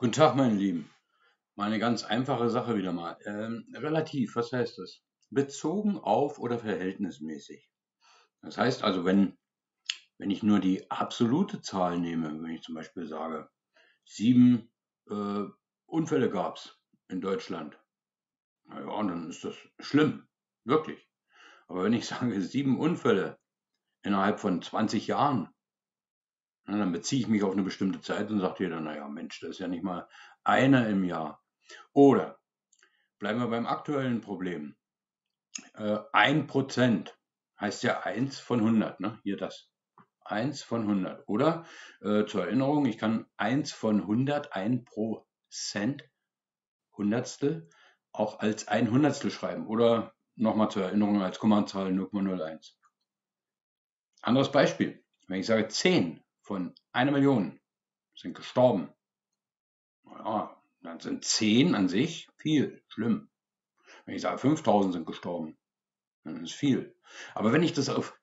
Guten Tag, meine Lieben. Mal eine ganz einfache Sache wieder mal. Relativ, was heißt das? Bezogen auf oder verhältnismäßig. Das heißt also, wenn ich nur die absolute Zahl nehme, wenn ich zum Beispiel sage, 7 Unfälle gab es in Deutschland, na ja, dann ist das schlimm, wirklich. Aber wenn ich sage, 7 Unfälle innerhalb von 20 Jahren, dann beziehe ich mich auf eine bestimmte Zeit und sagt jeder, naja, Mensch, das ist ja nicht mal einer im Jahr. Oder bleiben wir beim aktuellen Problem. 1% heißt ja 1 von 100, ne? Hier das. 1 von 100. Oder zur Erinnerung, ich kann 1 von 100, 1%, Hundertstel, auch als ein Hundertstel schreiben. Oder nochmal zur Erinnerung als Kommazahl 0,01. Anderes Beispiel. Wenn ich sage 10. Von 1 Million sind gestorben. Ja, dann sind 10 an sich viel, schlimm. Wenn ich sage 5000 sind gestorben, dann ist viel. Aber wenn ich das auf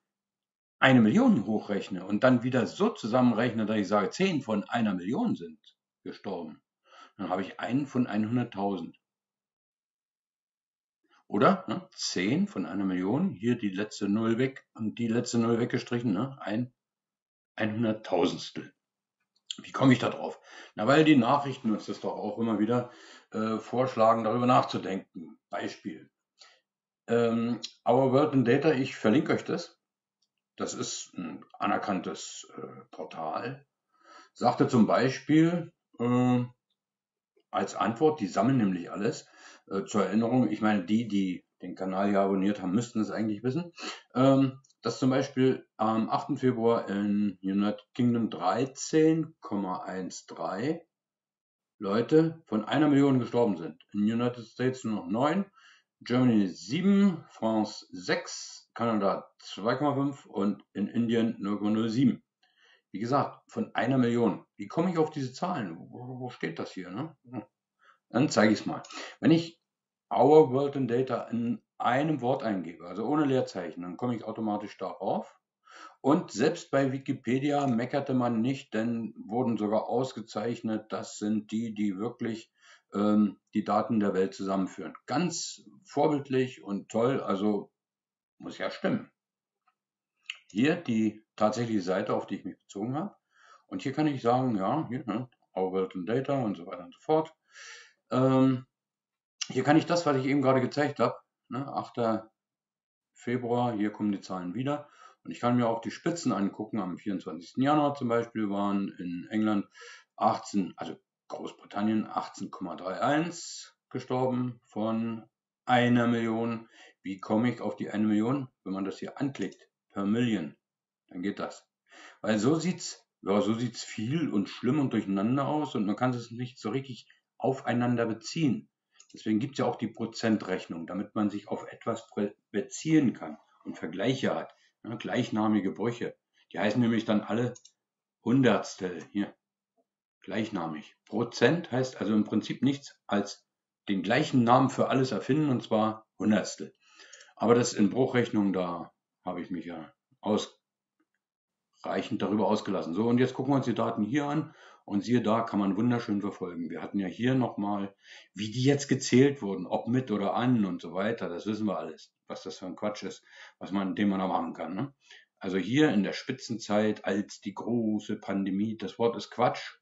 1 Million hochrechne und dann wieder so zusammenrechne, dass ich sage 10 von 1 Million sind gestorben, dann habe ich einen von 100.000. Oder ne, 10 von 1 Million, hier die letzte Null weg und die letzte Null weggestrichen, ne, 100.000stel. Wie komme ich da drauf? Na, weil die Nachrichten uns das doch auch immer wieder vorschlagen, darüber nachzudenken. Beispiel. Our World in Data, ich verlinke euch das. Das ist ein anerkanntes Portal. Sagte zum Beispiel als Antwort, die sammeln nämlich alles. Zur Erinnerung, ich meine, die den Kanal ja abonniert haben, müssten es eigentlich wissen. Dass zum Beispiel am 8. Februar in United Kingdom 13,13 Leute von 1 Million gestorben sind. In United States nur noch 9, Germany 7, France 6, Kanada 2,5 und in Indien 0,07. Wie gesagt, von 1 Million. Wie komme ich auf diese Zahlen? Wo steht das hier? Ne? Dann zeige ich es mal. Wenn ich Our World in Data in einem Wort eingebe, also ohne Leerzeichen, dann komme ich automatisch darauf. Und selbst bei Wikipedia meckerte man nicht, denn wurden sogar ausgezeichnet, das sind die wirklich die Daten der Welt zusammenführen. Ganz vorbildlich und toll, also muss ja stimmen. Hier die tatsächliche Seite, auf die ich mich bezogen habe. Und hier kann ich sagen, ja, hier, ne, Our World in Data und so weiter und so fort. Hier kann ich das, was ich eben gerade gezeigt habe, ne, 8. Februar, hier kommen die Zahlen wieder. Und ich kann mir auch die Spitzen angucken. Am 24. Januar zum Beispiel waren in England 18, also Großbritannien 18,31 gestorben von 1 Million. Wie komme ich auf die 1 Million? Wenn man das hier anklickt, per Million, dann geht das. Weil so sieht's viel und schlimm und durcheinander aus und man kann es nicht so richtig aufeinander beziehen. Deswegen gibt es ja auch die Prozentrechnung, damit man sich auf etwas beziehen kann und Vergleiche hat. Ja, gleichnamige Brüche. Die heißen nämlich dann alle Hundertstel. Hier. Gleichnamig. Prozent heißt also im Prinzip nichts als den gleichen Namen für alles erfinden, und zwar Hundertstel. Aber das in Bruchrechnung, da habe ich mich ja ausreichend darüber ausgelassen. So, und jetzt gucken wir uns die Daten hier an. Und siehe da, kann man wunderschön verfolgen. Wir hatten ja hier nochmal, wie die jetzt gezählt wurden, ob mit oder an und so weiter. Das wissen wir alles, was das für ein Quatsch ist, den man da machen kann. Ne? Also hier in der Spitzenzeit als die große Pandemie, das Wort ist Quatsch.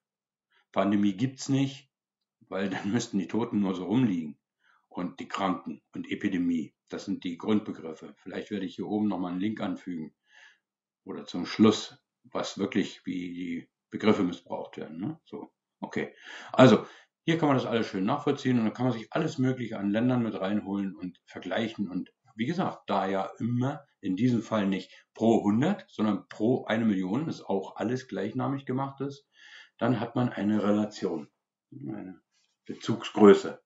Pandemie gibt's nicht, weil dann müssten die Toten nur so rumliegen. Und die Kranken und Epidemie, das sind die Grundbegriffe. Vielleicht werde ich hier oben nochmal einen Link anfügen. Oder zum Schluss, was wirklich wie die Begriffe missbraucht werden. Ne? So, okay. Also, hier kann man das alles schön nachvollziehen und dann kann man sich alles Mögliche an Ländern mit reinholen und vergleichen. Und wie gesagt, da ja immer in diesem Fall nicht pro 100, sondern pro 1 Million, das auch alles gleichnamig gemacht ist, dann hat man eine Relation, eine Bezugsgröße.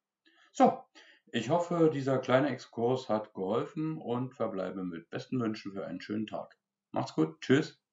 So, ich hoffe, dieser kleine Exkurs hat geholfen und verbleibe mit besten Wünschen für einen schönen Tag. Macht's gut, tschüss.